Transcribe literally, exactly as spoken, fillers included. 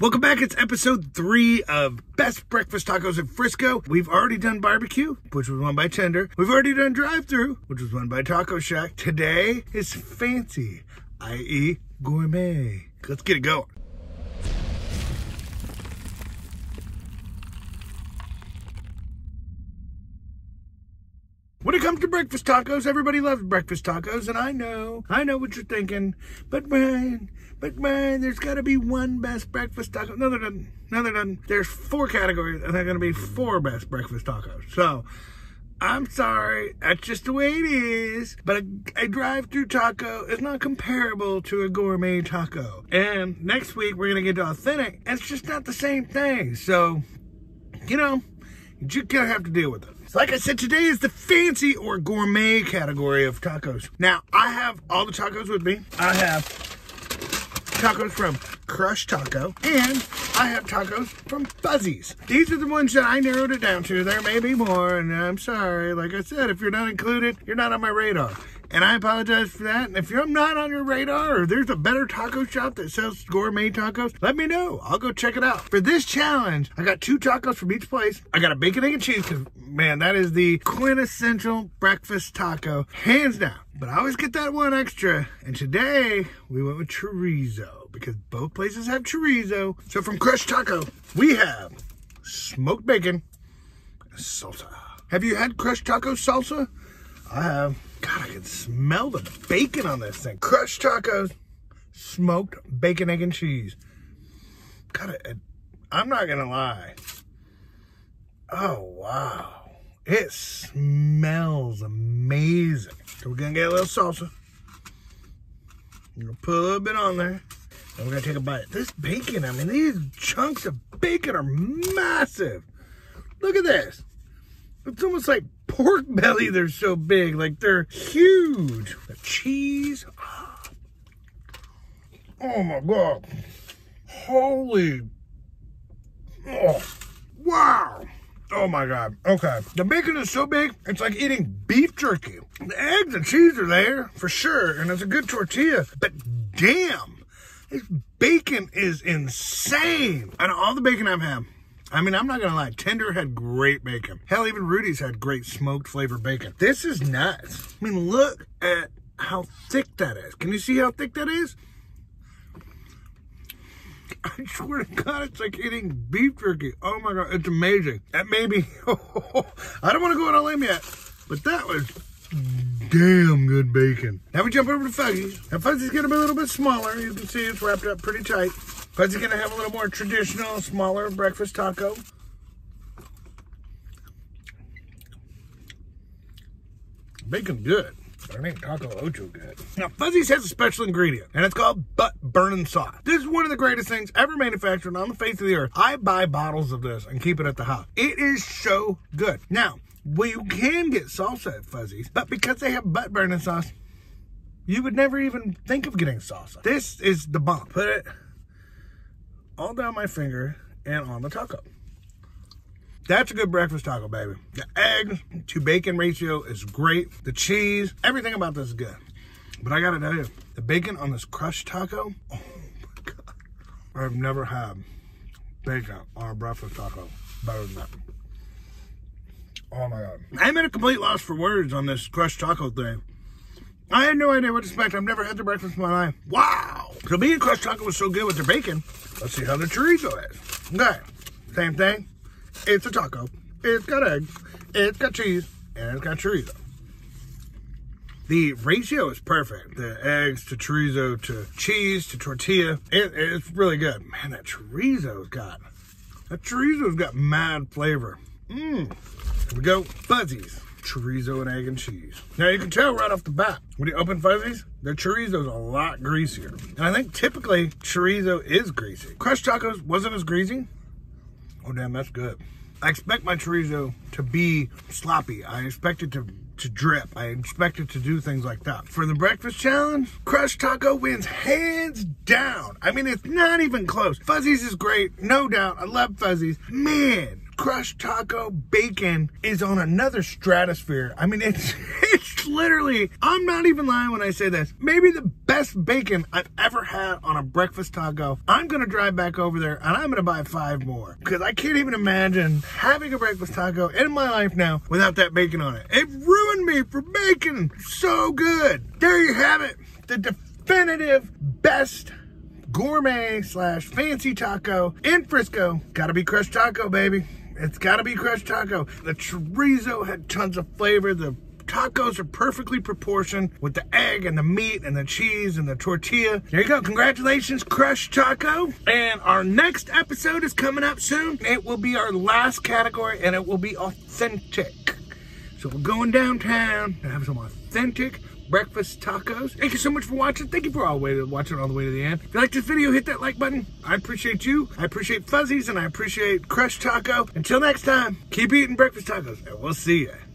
Welcome back, it's episode three of Best Breakfast Tacos in Frisco. We've already done barbecue, which was won by Tender. We've already done drive-thru, which was won by Taco Shack. Today is fancy, that is gourmet. Let's get it going. When it comes to breakfast tacos, everybody loves breakfast tacos, and I know, I know what you're thinking. But man, but man, there's gotta be one best breakfast taco. No, there doesn't, no, there doesn't. There's four categories, and there's gonna be four best breakfast tacos. So, I'm sorry, that's just the way it is. But a, a drive-thru taco is not comparable to a gourmet taco. And next week, we're gonna get to authentic, and it's just not the same thing. So, you know, you're gonna have to deal with it. Like I said, today is the fancy or gourmet category of tacos. Now, I have all the tacos with me. I have tacos from Crush Taco, and I have tacos from Fuzzy's. These are the ones that I narrowed it down to. There may be more, and I'm sorry. Like I said, if you're not included, you're not on my radar. And I apologize for that. And if you're not on your radar, or there's a better taco shop that sells gourmet tacos, let me know. I'll go check it out. For this challenge, I got two tacos from each place. I got a bacon, egg, and cheese, because, man, that is the quintessential breakfast taco, hands down. But I always get that one extra. And today, we went with chorizo, because both places have chorizo. So from Crush Taco, we have smoked bacon and salsa. Have you had Crush Taco salsa? I have. God, I can smell the bacon on this thing. Crushed tacos, smoked bacon, egg, and cheese. God, it, it, I'm not gonna lie. Oh, wow. It smells amazing. So we're gonna get a little salsa. We're gonna put a little bit on there. And we're gonna take a bite. This bacon, I mean, these chunks of bacon are massive. Look at this. It's almost like pork belly, they're so big. Like, they're huge. The cheese. Oh, my God. Holy. Oh, wow. Oh, my God. Okay. The bacon is so big, it's like eating beef jerky. The eggs and cheese are there, for sure, and it's a good tortilla. But, damn, this bacon is insane. And all the bacon I've had, I mean, I'm not gonna lie, Tender had great bacon. Hell, even Rudy's had great smoked flavored bacon. This is nuts. I mean, look at how thick that is. Can you see how thick that is? I swear to God, it's like eating beef jerky. Oh my God, it's amazing. That may be, oh, I don't wanna go on a limb yet, but that was damn good bacon. Now we jump over to Fuzzy's. Now Fuzzy's gonna be a little bit smaller. You can see it's wrapped up pretty tight. Fuzzy's gonna have a little more traditional, smaller breakfast taco. Bacon good, but it ain't Taco Ocho good. Now Fuzzy's has a special ingredient, and it's called butt burning sauce. This is one of the greatest things ever manufactured on the face of the earth. I buy bottles of this and keep it at the house. It is so good. Now, well, you can get salsa at Fuzzy's, but because they have butt burning sauce, you would never even think of getting salsa. This is the bomb. Put it all down my finger and on the taco. That's a good breakfast taco, baby. The egg to bacon ratio is great. The cheese, everything about this is good. But I gotta tell you, the bacon on this Crushed Taco, oh my God. I've never had bacon on a breakfast taco better than that. Oh my God. I'm at a complete loss for words on this Crushed Taco thing. I had no idea what to expect. I've never had the breakfast in my life. Wow. So being Crushed Taco was so good with their bacon, let's see how the chorizo is. Okay, same thing. It's a taco. It's got eggs. It's got cheese. And it's got chorizo. The ratio is perfect. The eggs to chorizo to cheese to tortilla. It, it's really good. Man, that chorizo's got, that chorizo's got mad flavor. Mmm. Here we go. Fuzzy's. Chorizo and egg and cheese. Now you can tell right off the bat, when you open Fuzzy's, their chorizo's a lot greasier. And I think typically chorizo is greasy. Crushed Tacos wasn't as greasy. Oh damn, that's good. I expect my chorizo to be sloppy. I expect it to, to drip. I expect it to do things like that. For the breakfast challenge, Crushed Taco wins hands down. I mean, it's not even close. Fuzzy's is great, no doubt. I love Fuzzy's. Man. Crush Taco bacon is on another stratosphere. I mean, it's it's literally, I'm not even lying when I say this, maybe the best bacon I've ever had on a breakfast taco. I'm gonna drive back over there and I'm gonna buy five more because I can't even imagine having a breakfast taco in my life now without that bacon on it. It ruined me for bacon. So good. There you have it. The definitive best gourmet slash fancy taco in Frisco. Gotta be Crush Taco, baby. It's gotta be Crush Taco. The chorizo had tons of flavor. The tacos are perfectly proportioned with the egg and the meat and the cheese and the tortilla. There you go. Congratulations, Crush Taco. And our next episode is coming up soon. It will be our last category and it will be authentic. So we're going downtown to have some authentic breakfast tacos. Thank you so much for watching. Thank you for all the way watching all the way to the end. If you like this video, hit that like button. I appreciate you. I appreciate Fuzzy's and I appreciate Crush Taco. Until next time, keep eating breakfast tacos and we'll see ya.